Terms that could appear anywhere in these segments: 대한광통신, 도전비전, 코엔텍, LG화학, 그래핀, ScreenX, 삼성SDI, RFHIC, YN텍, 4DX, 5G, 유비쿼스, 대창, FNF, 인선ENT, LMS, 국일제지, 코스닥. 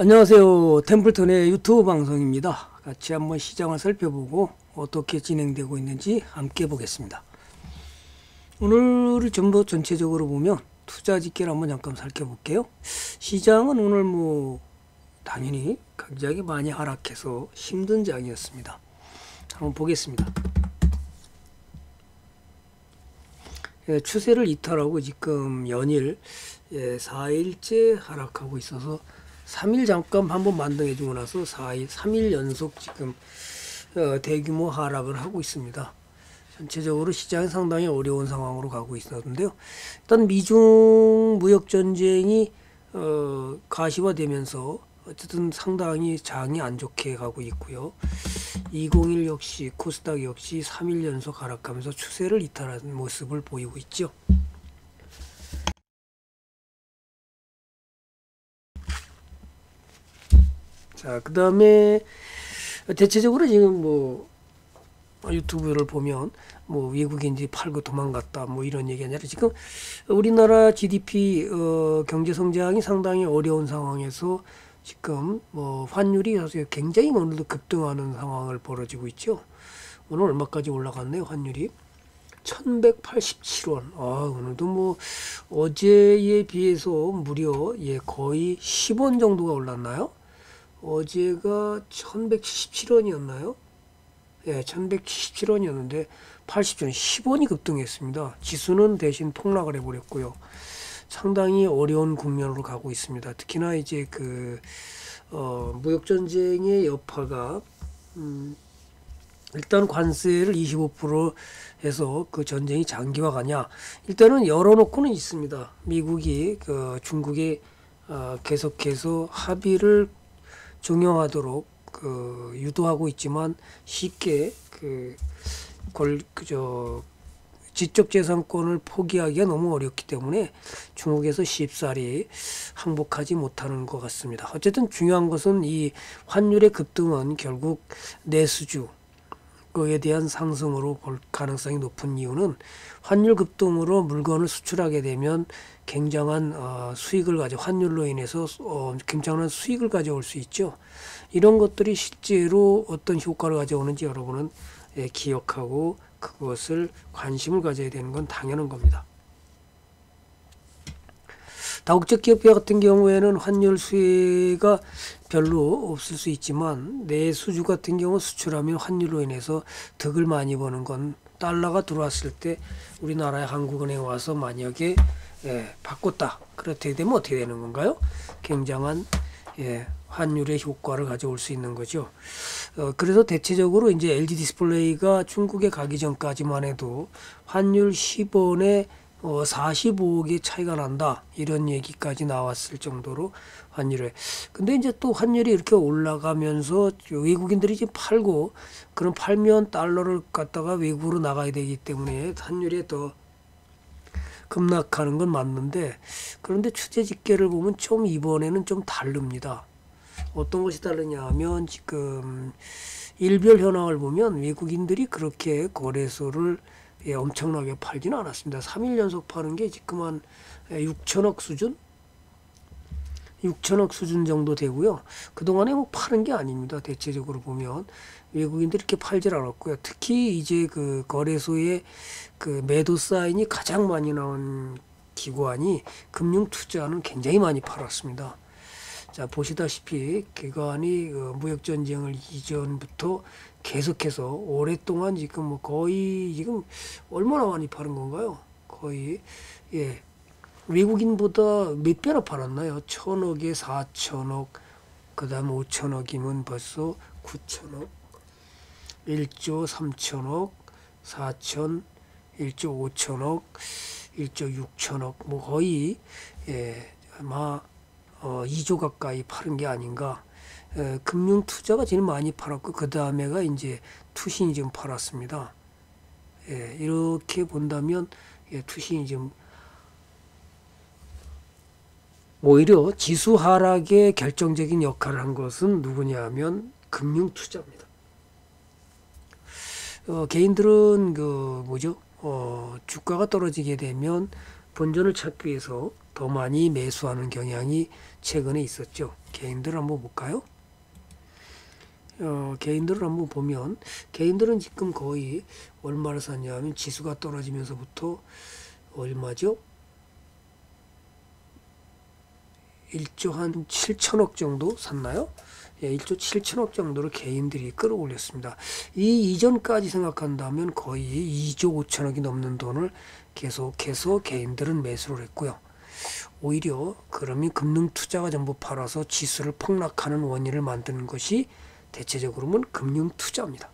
안녕하세요. 템플턴의 유튜브 방송입니다. 같이 한번 시장을 살펴보고 어떻게 진행되고 있는지 함께 보겠습니다. 오늘을 좀 더 전체적으로 보면 투자 직계를 한번 잠깐 살펴볼게요. 시장은 오늘 당연히 굉장히 많이 하락해서 힘든 장이었습니다. 한번 보겠습니다. 추세를 이탈하고 지금 연일 4일째 하락하고 있어서 3일 잠깐 한번 반등해주고 나서 3일 연속 지금 대규모 하락을 하고 있습니다. 전체적으로 시장이 상당히 어려운 상황으로 가고 있었는데요. 일단 미중 무역전쟁이 가시화되면서 어쨌든 상당히 장이 안 좋게 가고 있고요. 201 역시 코스닥 역시 3일 연속 하락하면서 추세를 이탈하는 모습을 보이고 있죠. 자, 그 다음에 대체적으로 지금 유튜브를 보면 외국인들이 팔고 도망갔다 이런 얘기 아니라 지금 우리나라 GDP 경제 성장이 상당히 어려운 상황에서 지금 환율이 굉장히 오늘도 급등하는 상황을 벌어지고 있죠. 오늘 얼마까지 올라갔네요, 환율이. 1187원. 아, 오늘도 어제에 비해서 무려 거의 10원 정도가 올랐나요? 어제가 1177원이었나요? 예, 1177원이었는데 80전 10원이 급등했습니다. 지수는 대신 폭락을 해버렸고요. 상당히 어려운 국면으로 가고 있습니다. 특히나 이제 무역전쟁의 여파가 일단 관세를 25% 해서 그 전쟁이 장기화가냐, 일단은 열어놓고는 있습니다. 미국이 중국에 계속해서 합의를 종용하도록 유도하고 있지만 쉽게 지적재산권을 포기하기가 너무 어렵기 때문에 중국에서 쉽사리 항복하지 못하는 것 같습니다. 어쨌든 중요한 것은 이 환율의 급등은 결국 내수주 그에 대한 상승으로 볼 가능성이 높은 이유는 환율 급등으로 물건을 수출하게 되면 굉장한 수익을 환율로 인해서 굉장한 수익을 가져올 수 있죠. 이런 것들이 실제로 어떤 효과를 가져오는지 여러분은 기억하고 그것을 관심을 가져야 되는 건 당연한 겁니다. 다국적 기업계 같은 경우에는 환율 수혜가 별로 없을 수 있지만 내수주 같은 경우 수출하면 환율로 인해서 득을 많이 보는 건 달러가 들어왔을 때 우리나라에 한국은행 와서 만약에 바꿨다. 그렇게 되면 어떻게 되는 건가요? 굉장한 환율의 효과를 가져올 수 있는 거죠. 그래서 대체적으로 이제 LG 디스플레이가 중국에 가기 전까지만 해도 환율 10원에 45억의 차이가 난다 이런 얘기까지 나왔을 정도로 환율에. 근데 이제 또 환율이 이렇게 올라가면서 외국인들이 지금 팔고 그럼 팔면 달러를 갖다가 외국으로 나가야 되기 때문에 환율이 더 급락하는 건 맞는데, 그런데 추세 집계를 보면 좀 이번에는 좀 다릅니다. 어떤 것이 다르냐 하면 지금 일별 현황을 보면 외국인들이 그렇게 거래소를 엄청나게 팔지는 않았습니다. 3일 연속 파는 게 지금 한 6천억 수준? 6천억 수준 정도 되고요. 그동안에 파는 게 아닙니다. 대체적으로 보면 외국인들이 이렇게 팔질 않았고요. 특히 이제 거래소의 매도 사인이 가장 많이 나온 기관이 금융투자는 굉장히 많이 팔았습니다. 자, 보시다시피 기관이 무역전쟁을 이전부터 계속해서 오랫동안 지금 거의 지금 얼마나 많이 파는 건가요? 거의 외국인보다 몇 배나 팔았나요? 1000억에 4000억, 그 다음 5000억이면 벌써 9000억, 1조 3000억, 4000, 1조 5000억, 1조 6000억, 거의 아마 2조 가까이 팔은 게 아닌가. 금융 투자가 제일 많이 팔았고 그 다음에가 이제 투신이 지금 팔았습니다. 이렇게 본다면 투신이 지금 오히려 지수 하락에 결정적인 역할을 한 것은 누구냐 하면 금융 투자입니다. 개인들은 주가가 떨어지게 되면 본전을 찾기 위해서 더 많이 매수하는 경향이 최근에 있었죠. 개인들을 한번 볼까요? 개인들을 한번 보면, 개인들은 지금 거의 얼마를 샀냐 하면 지수가 떨어지면서부터 얼마죠? 1조 한 7천억 정도 샀나요? 예, 1조 7천억 정도로 개인들이 끌어올렸습니다. 이 이전까지 생각한다면 거의 2조 5천억이 넘는 돈을 계속해서 개인들은 매수를 했고요. 오히려 그러면 금융투자가 전부 팔아서 지수를 폭락하는 원인을 만드는 것이 대체적으로는 금융투자입니다.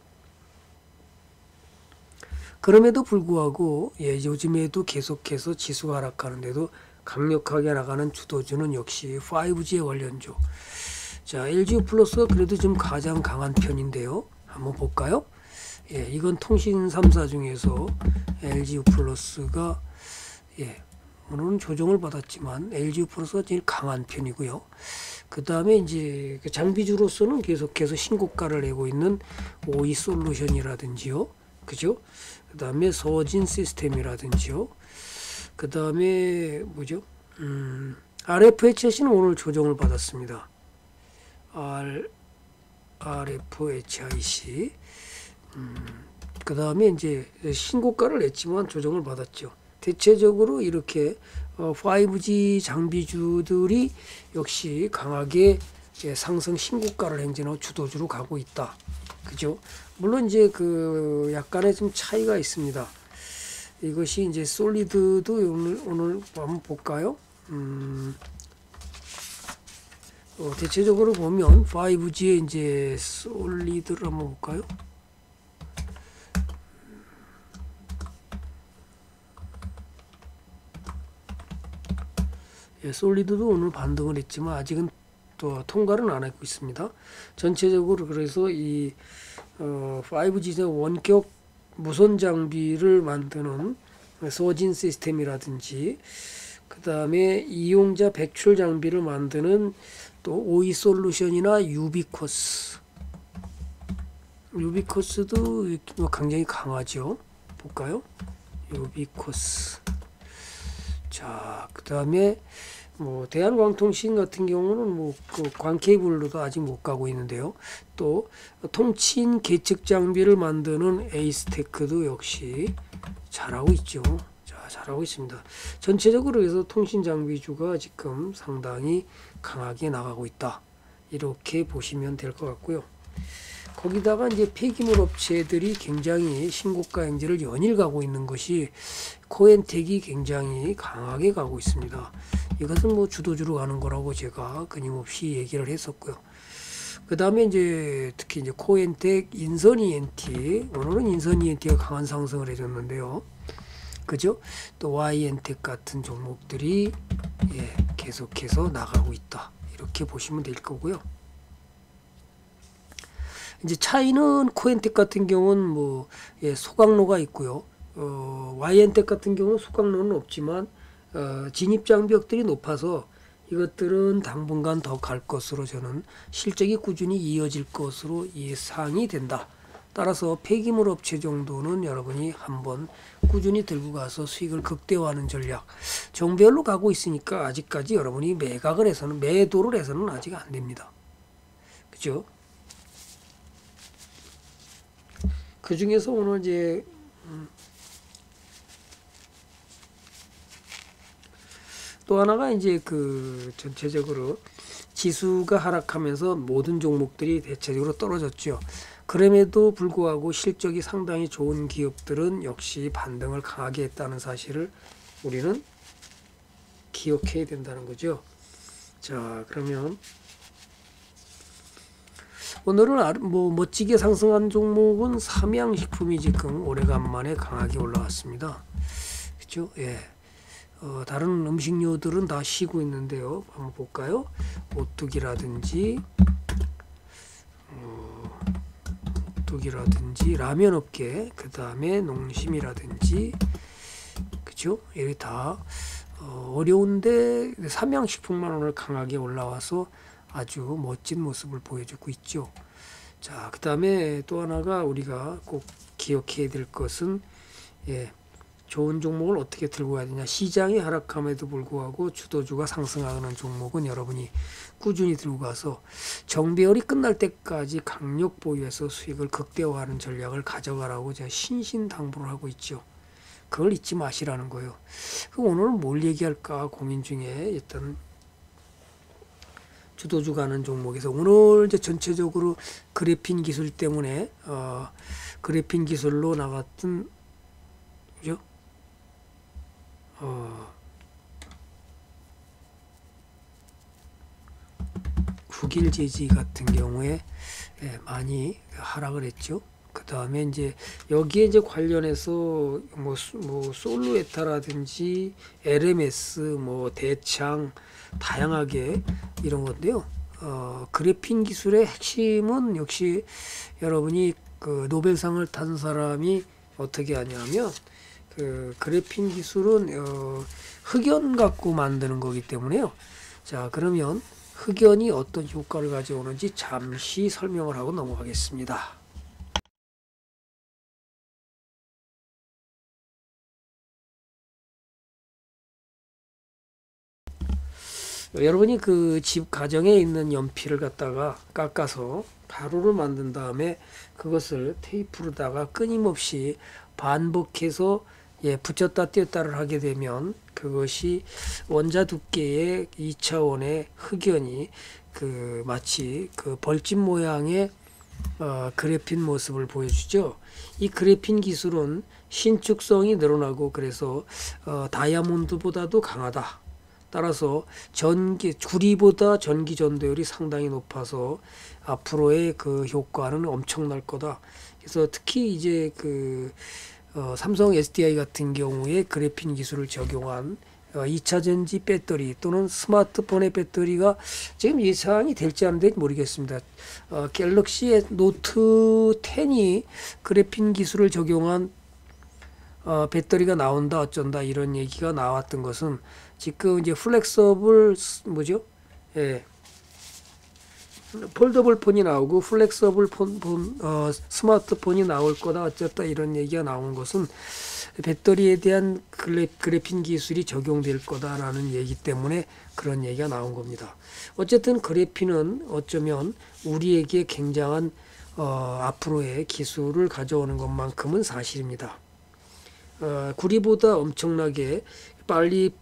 그럼에도 불구하고 요즘에도 계속해서 지수가 하락하는데도 강력하게 나가는 주도주는 역시 5G에 관련주. 자, LG 플러스가 그래도 좀 가장 강한 편인데요. 한번 볼까요? 예, 이건 통신 3사 중에서 LG 플러스가 오늘은 조정을 받았지만 LG 플러스가 제일 강한 편이고요. 그 다음에 이제 장비주로서는 계속해서 신고가를 내고 있는 오이솔루션이라든지요, 그죠? 그 다음에 서진시스템이라든지요. 그 다음에 뭐죠? RFHIC는 오늘 조정을 받았습니다. RFHIC. 그 다음에 이제 신고가를 냈지만 조정을 받았죠. 대체적으로 이렇게 5G 장비주들이 역시 강하게 상승 신고가를 행진하고 주도주로 가고 있다. 그죠? 물론 이제 그 약간의 좀 차이가 있습니다. 이것이 이제 솔리드도 오늘 한번 볼까요? 대체적으로 보면 5G의 이제 솔리드를 한번 볼까요? 솔리드도 오늘 반등을 했지만 아직은 또 통과는 안 하고 있습니다. 전체적으로 그래서 이 5G의 원격 무선 장비를 만드는 서진 시스템이라든지, 그 다음에 이용자 배출 장비를 만드는 또 오이솔루션이나 유비쿼스도 굉장히 강하죠. 볼까요? 유비쿼스. 자, 그 다음에 뭐 대한광통신 같은 경우는 뭐 그 광케이블로도 아직 못 가고 있는데요. 또 통신 계측 장비를 만드는 에이스테크도 역시 잘하고 있죠. 자, 잘하고 있습니다. 전체적으로 그래서 통신 장비주가 지금 상당히 강하게 나가고 있다. 이렇게 보시면 될 것 같고요. 거기다가 이제 폐기물 업체들이 굉장히 신고가 행진을 연일 가고 있는 것이 코엔텍이 굉장히 강하게 가고 있습니다. 이것은 뭐 주도주로 가는 거라고 제가 끊임없이 얘기를 했었고요. 그 다음에 이제 특히 이제 코엔텍, 인선ENT, 오늘은 인선ENT가 강한 상승을 해줬는데요. 그죠? 또 YN텍 같은 종목들이 계속해서 나가고 있다. 이렇게 보시면 될 거고요. 이제 차이는 코엔텍 같은 경우는 뭐 소각로가 있고요. YN텍 같은 경우는 소각로는 없지만 진입 장벽들이 높아서 이것들은 당분간 더 갈 것으로 저는 실적이 꾸준히 이어질 것으로 예상이 된다. 따라서 폐기물 업체 정도는 여러분이 한번 꾸준히 들고 가서 수익을 극대화하는 전략, 종별로 가고 있으니까 아직까지 여러분이 매도를 해서는 아직 안 됩니다. 그죠? 그 중에서 오늘 이제 또 하나가 이제 그 전체적으로 지수가 하락하면서 모든 종목들이 대체적으로 떨어졌죠. 그럼에도 불구하고 실적이 상당히 좋은 기업들은 역시 반등을 강하게 했다는 사실을 우리는 기억해야 된다는 거죠. 자, 그러면 오늘은 뭐 멋지게 상승한 종목은 삼양식품이 지금 오래간만에 강하게 올라왔습니다. 그렇죠? 예. 다른 음식료들은 다 쉬고 있는데요. 한번 볼까요? 오뚜기라든지, 라면 업계, 그 다음에 농심이라든지, 그렇죠? 이게 다 어려운데 삼양식품만 오늘 강하게 올라와서 아주 멋진 모습을 보여주고 있죠. 자, 그 다음에 또 하나가 우리가 꼭 기억해야 될 것은 좋은 종목을 어떻게 들고 가야 되냐. 시장이 하락함에도 불구하고 주도주가 상승하는 종목은 여러분이 꾸준히 들고 가서 정배열이 끝날 때까지 강력 보유해서 수익을 극대화하는 전략을 가져가라고 제가 신신당부를 하고 있죠. 그걸 잊지 마시라는 거예요. 그럼 오늘은 뭘 얘기할까 고민 중에 일단 주도주 가는 종목에서 오늘 이제 전체적으로 그래핀 기술 때문에 그래핀 기술로 나갔던 그죠? 국일제지 같은 경우에 많이 하락을 했죠. 그 다음에 이제 여기에 이제 관련해서 뭐 솔루에타라든지 LMS 뭐 대창 다양하게 이런 건데요. 그래핀 기술의 핵심은 역시 여러분이 그 노벨상을 탄 사람이 어떻게 하냐면 그 그래핀 기술은 흑연 갖고 만드는 거기 때문에요. 자, 그러면 흑연이 어떤 효과를 가져오는지 잠시 설명을 하고 넘어가겠습니다. 여러분이 그 집 가정에 있는 연필을 갖다가 깎아서 가루를 만든 다음에 그것을 테이프로다가 끊임없이 반복해서 붙였다 뗐다를 하게 되면 그것이 원자 두께의 2차원의 흑연이 그 마치 그 벌집 모양의 그래핀 모습을 보여주죠. 이 그래핀 기술은 신축성이 늘어나고 그래서 다이아몬드보다도 강하다. 따라서 구리보다 전기 전도율이 상당히 높아서 앞으로의 그 효과는 엄청날 거다. 그래서 특히 이제 그 삼성 SDI 같은 경우에 그래핀 기술을 적용한 2차전지 배터리 또는 스마트폰의 배터리가 지금 예상이 될지 안 될지 모르겠습니다. 갤럭시의 노트 10이 그래핀 기술을 적용한 배터리가 나온다 어쩐다 이런 얘기가 나왔던 것은 지금 이제 플렉서블 뭐죠? 폴더블 폰이 나오고 플렉서블 스마트폰이 나올 거다 어쨌다 이런 얘기가 나온 것은 배터리에 대한 그래핀 기술이 적용될 거다라는 얘기 때문에 그런 얘기가 나온 겁니다. 어쨌든 그래핀은 어쩌면 우리에게 굉장한 앞으로의 기술을 가져오는 것만큼은 사실입니다. 구리보다 엄청나게 빨리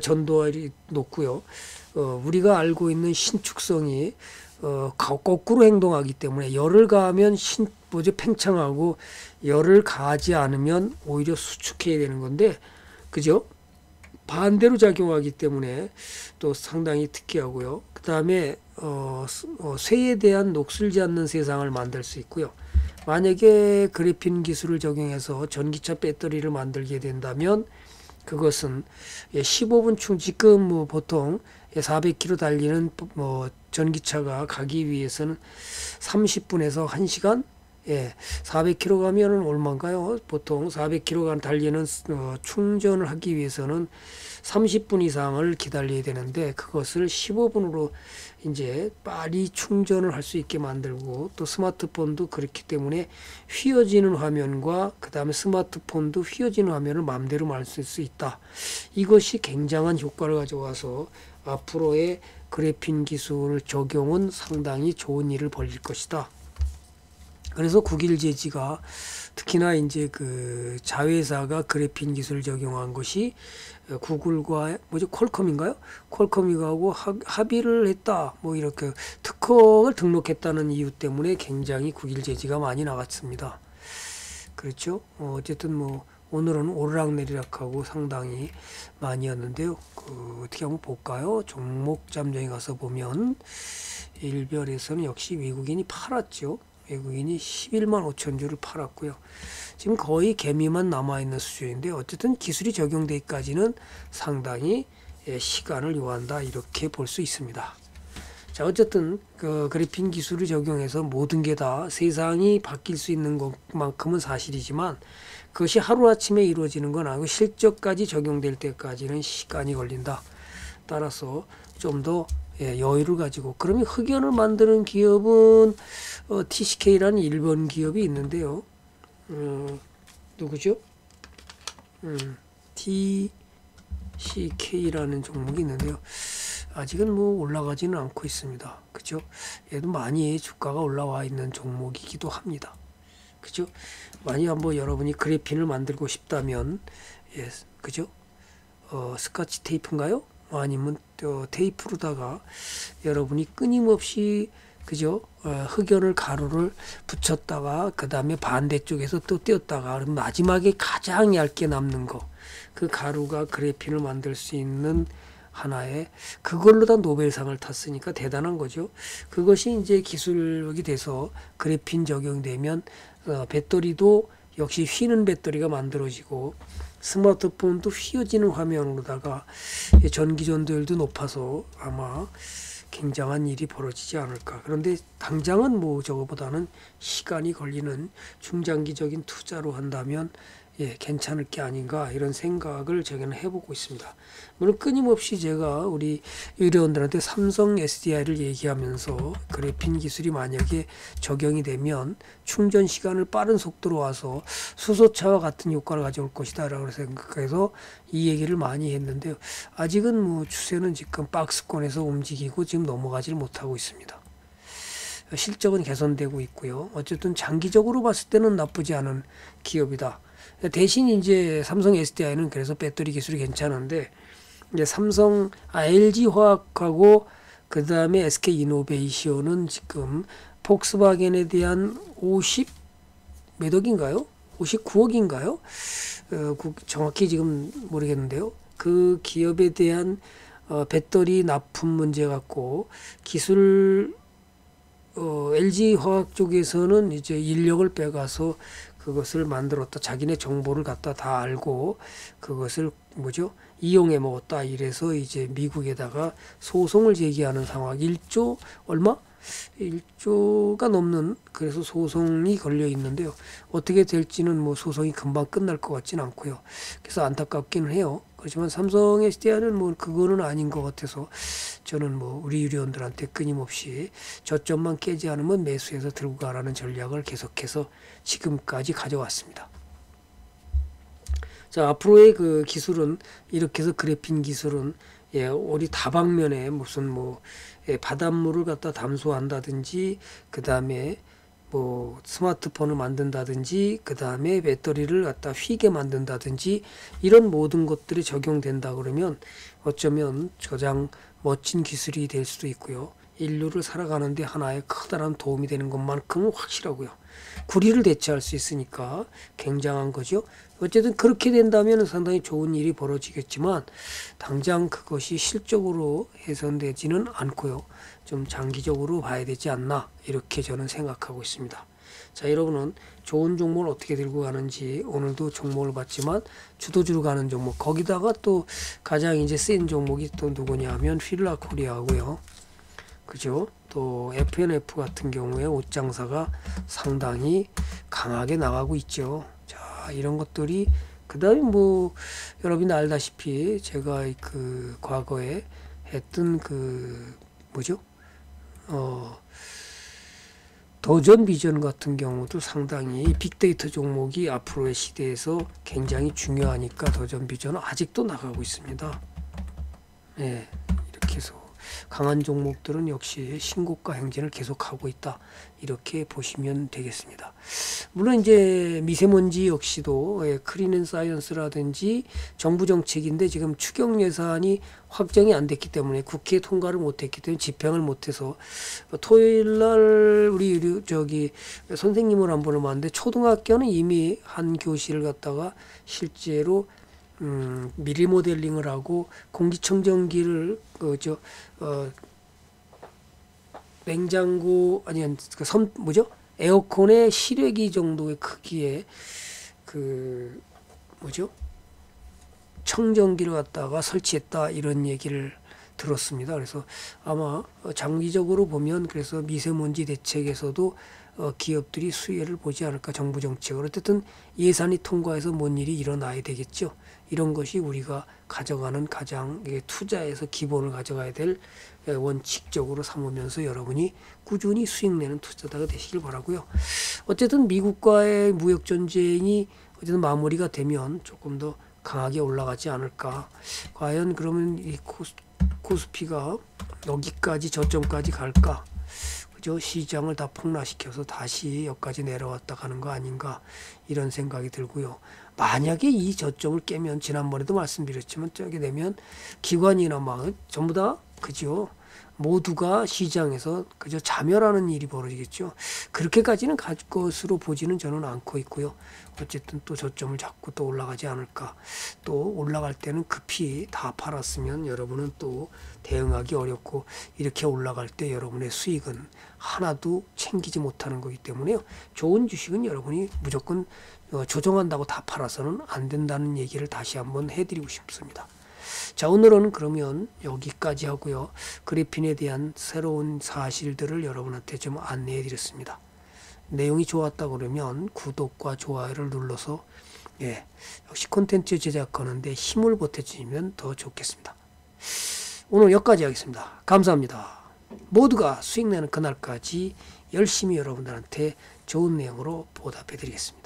전도율이 높고요. 우리가 알고 있는 신축성이 거꾸로 행동하기 때문에 열을 가하면 팽창하고 열을 가하지 않으면 오히려 수축해야 되는 건데 그죠? 반대로 작용하기 때문에 또 상당히 특이하고요. 그 다음에 쇠에 대한 녹슬지 않는 세상을 만들 수 있고요. 만약에 그래핀 기술을 적용해서 전기차 배터리를 만들게 된다면 그것은 15분 충전, 지금 뭐 보통 400km 달리는 뭐 전기차가 가기 위해서는 30분에서 1시간, 400km 가면은 얼마인가요? 보통 400km 달리는 충전을 하기 위해서는 30분 이상을 기다려야 되는데 그것을 15분으로 이제 빨리 충전을 할 수 있게 만들고 또 스마트폰도 그렇기 때문에 휘어지는 화면과 그 다음에 스마트폰도 휘어지는 화면을 마음대로 만질 수 있다. 이것이 굉장한 효과를 가져와서 앞으로의 그래핀 기술 적용은 상당히 좋은 일을 벌일 것이다. 그래서 국일제지가 특히나 이제 그 자회사가 그래핀 기술을 적용한 것이 구글과 퀄컴인가요? 퀄컴이하고 합의를 했다. 뭐 이렇게 특허를 등록했다는 이유 때문에 굉장히 국일제지가 많이 나갔습니다. 그렇죠? 어쨌든 뭐 오늘은 오르락내리락하고 상당히 많이였는데요. 어떻게 한번 볼까요? 종목 잠정에 가서 보면 일별에서는 역시 외국인이 팔았죠. 외국인이 115,000주를 팔았고요. 지금 거의 개미만 남아있는 수준인데 어쨌든 기술이 적용되기까지는 상당히 시간을 요한다 이렇게 볼 수 있습니다. 자, 어쨌든 그 그래핀 기술을 적용해서 모든 게 다 세상이 바뀔 수 있는 것만큼은 사실이지만 그것이 하루아침에 이루어지는 건 아니고 실적까지 적용될 때까지는 시간이 걸린다. 따라서 좀 더 여유를 가지고, 그러면 흑연을 만드는 기업은 TCK라는 일본 기업이 있는데요. 누구죠? TCK라는 종목이 있는데요. 아직은 뭐 올라가지는 않고 있습니다. 그죠? 얘도 많이 주가가 올라와 있는 종목이기도 합니다. 그죠? 많이 한번 여러분이 그래핀을 만들고 싶다면, 예, 그죠? 스카치 테이프인가요? 아니면 또 테이프로다가 여러분이 끊임없이, 그죠? 흑연을 가루를 붙였다가 그 다음에 반대쪽에서 또 띄었다가 마지막에 가장 얇게 남는 거, 그 가루가 그래핀을 만들 수 있는 하나의, 그걸로 다 노벨상을 탔으니까 대단한 거죠. 그것이 이제 기술력이 돼서 그래핀 적용되면 배터리도 역시 휘는 배터리가 만들어지고, 스마트폰도 휘어지는 화면으로다가 전기 전도율도 높아서 아마 굉장한 일이 벌어지지 않을까. 그런데 당장은 뭐 저거보다는 시간이 걸리는 중장기적인 투자로 한다면, 예, 괜찮을 게 아닌가, 이런 생각을 저는 해보고 있습니다. 물론 끊임없이 제가 우리 의료원들한테 삼성 SDI를 얘기하면서, 그래핀 기술이 만약에 적용이 되면 충전 시간을 빠른 속도로 와서 수소차와 같은 효과를 가져올 것이다 라고 생각해서 이 얘기를 많이 했는데요. 아직은 뭐 추세는 지금 박스권에서 움직이고 지금 넘어가질 못하고 있습니다. 실적은 개선되고 있고요. 어쨌든 장기적으로 봤을 때는 나쁘지 않은 기업이다. 대신 이제 삼성 SDI는 그래서 배터리 기술이 괜찮은데, 이제 삼성 LG화학하고 그 다음에 SK이노베이션은 지금 폭스바겐에 대한 50몇 억인가요? 59억인가요? 정확히 지금 모르겠는데요. 그 기업에 대한 배터리 납품 문제 갖고 기술, LG화학 쪽에서는 이제 인력을 빼가서 그것을 만들었다, 자기네 정보를 갖다 다 알고 그것을 뭐죠, 이용해 먹었다, 이래서 이제 미국에다가 소송을 제기하는 상황. 1조 얼마? 1조가 넘는, 그래서 소송이 걸려 있는데요. 어떻게 될지는 뭐 소송이 금방 끝날 것 같진 않고요. 그래서 안타깝기는 해요. 그렇지만 삼성 SDI는 뭐 그거는 아닌 것 같아서 저는 뭐 우리 유리원들한테 끊임없이 저점만 깨지 않으면 매수해서 들고 가라는 전략을 계속해서 지금까지 가져왔습니다. 자, 앞으로의 그 기술은 이렇게 해서 그래핀 기술은, 예, 우리 다방면에 무슨 뭐, 예, 바닷물을 갖다 담수한다든지, 그 다음에 뭐 스마트폰을 만든다든지, 그 다음에 배터리를 갖다 휘게 만든다든지, 이런 모든 것들이 적용된다 그러면 어쩌면 가장 멋진 기술이 될 수도 있고요. 인류를 살아가는데 하나의 커다란 도움이 되는 것만큼은 확실하고요. 구리를 대체할 수 있으니까 굉장한 거죠. 어쨌든 그렇게 된다면 상당히 좋은 일이 벌어지겠지만 당장 그것이 실적으로 해선되지는 않고요. 좀 장기적으로 봐야 되지 않나, 이렇게 저는 생각하고 있습니다. 자, 여러분은 좋은 종목을 어떻게 들고 가는지, 오늘도 종목을 봤지만 주도주로 가는 종목, 거기다가 또 가장 이제 센 종목이 또 누구냐 하면 휠라 코리아고요. 그죠? 또 FNF 같은 경우에 옷장사가 상당히 강하게 나가고 있죠. 자, 이런 것들이, 그 다음에 뭐 여러분이 알다시피 제가 그 과거에 했던 그 뭐죠? 도전비전 같은 경우도 상당히 빅데이터 종목이 앞으로의 시대에서 굉장히 중요하니까 도전비전은 아직도 나가고 있습니다. 예, 이렇게 해서 강한 종목들은 역시 신고가 행진을 계속하고 있다, 이렇게 보시면 되겠습니다. 물론 이제 미세먼지 역시도 크린앤사이언스라든지 정부 정책인데 지금 추경 예산이 확정이 안 됐기 때문에, 국회 통과를 못했기 때문에 집행을 못해서 토요일날 우리 저기 선생님을 한번 봤는데, 초등학교는 이미 한 교실을 갖다가 실제로 미리 모델링을 하고 공기청정기를 냉장고 아니 그 뭐죠, 에어컨의 실외기 정도의 크기의 그 뭐죠, 청정기를 갖다가 설치했다, 이런 얘기를 들었습니다. 그래서 아마 장기적으로 보면 그래서 미세먼지 대책에서도 기업들이 수혜를 보지 않을까, 정부 정책으로. 어쨌든 예산이 통과해서 뭔 일이 일어나야 되겠죠. 이런 것이 우리가 가져가는 가장 투자에서 기본을 가져가야 될 원칙적으로 삼으면서 여러분이 꾸준히 수익내는 투자자가 되시길 바라고요. 어쨌든 미국과의 무역 전쟁이 어쨌든 마무리가 되면 조금 더 강하게 올라가지 않을까. 과연 그러면 이 코스피가 여기까지 저점까지 갈까? 그죠? 시장을 다 폭락시켜서 다시 여기까지 내려왔다 가는 거 아닌가, 이런 생각이 들고요. 만약에 이 저점을 깨면, 지난번에도 말씀드렸지만, 저게 되면 기관이나 막 전부 다, 그죠? 모두가 시장에서 그저 자멸하는 일이 벌어지겠죠. 그렇게까지는 갈 것으로 보지는 저는 않고 있고요. 어쨌든 또 저점을 잡고 또 올라가지 않을까. 또 올라갈 때는 급히 다 팔았으면 여러분은 또 대응하기 어렵고, 이렇게 올라갈 때 여러분의 수익은 하나도 챙기지 못하는 거기 때문에요. 좋은 주식은 여러분이 무조건 조정한다고 다 팔아서는 안 된다는 얘기를 다시 한번 해드리고 싶습니다. 자, 오늘은 그러면 여기까지 하고요. 그리핀에 대한 새로운 사실들을 여러분한테 좀 안내해 드렸습니다. 내용이 좋았다 그러면 구독과 좋아요를 눌러서, 예, 역시 콘텐츠 제작하는데 힘을 보태주시면 더 좋겠습니다. 오늘 여기까지 하겠습니다. 감사합니다. 모두가 수익 내는 그날까지 열심히 여러분들한테 좋은 내용으로 보답해 드리겠습니다.